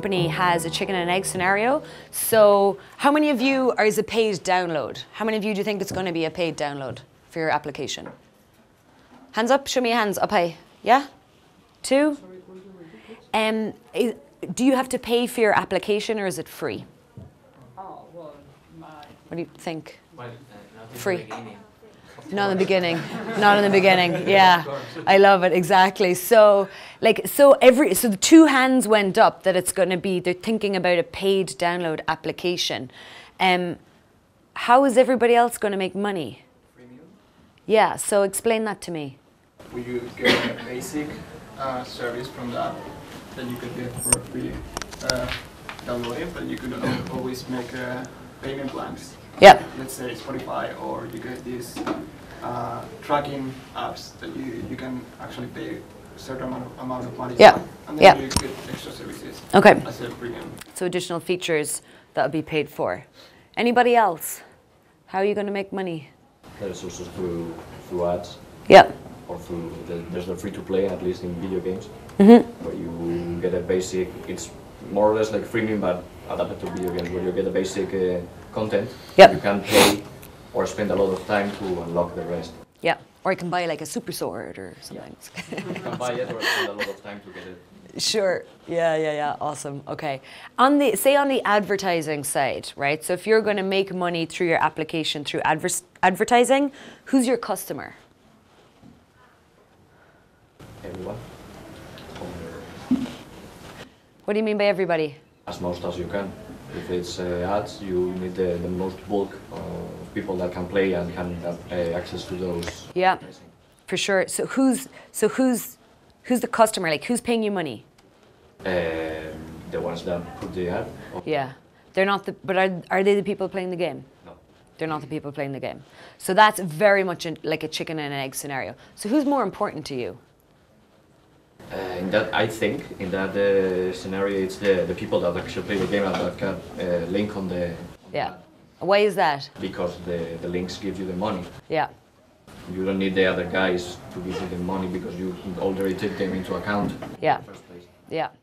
company has a chicken and egg scenario. So how many of you is a paid download? How many of you do you think it's going to be a paid download for your application? Hands up, show me your hands up high. Yeah? Two? Do you have to pay for your application or is it free? Oh, well, what do you think? Well, free. Not in the beginning. Not in the beginning. Yeah, I love it, exactly. So, like, so the two hands went up that it's going to be, they're thinking about a paid download application. How is everybody else going to make money? Premium? Yeah, so explain that to me. Will you get a basic service from that that you could get for free downloading, but you could always make payment plans. Yep. Let's say Spotify, or you get these tracking apps that you can actually pay a certain amount of money. Yeah. And then you get extra services. Okay. As a premium. So additional features that will be paid for. Anybody else? How are you going to make money? There's also through ads. Yeah. Or through there's no free to play, at least in video games. Mm-hmm. But you get a basic. It's more or less like freemium, but adapted to video games, where you get a basic content. Yep. You can pay or spend a lot of time to unlock the rest. Yeah, or you can buy like a super sword or something. Yeah. You can buy it or spend a lot of time to get it. Sure, yeah, awesome, okay. Say on the advertising side, right? So if you're gonna make money through your application, through advertising, who's your customer? Everyone. What do you mean by everybody? As most as you can. If it's ads, you need the most bulk of people that can play and can have access to those. Yeah, for sure. So who's the customer? Like, who's paying you money? The ones that put the ad. Yeah, they're not. But are they the people playing the game? No, they're not the people playing the game. So that's very much like a chicken and egg scenario. So who's more important to you? I think in that scenario, it's the people that actually play the game and that can link on the... Yeah. Why is that? Because the links give you the money. Yeah. You don't need the other guys to give you the money because you already take them into account. Yeah. In the first place. Yeah.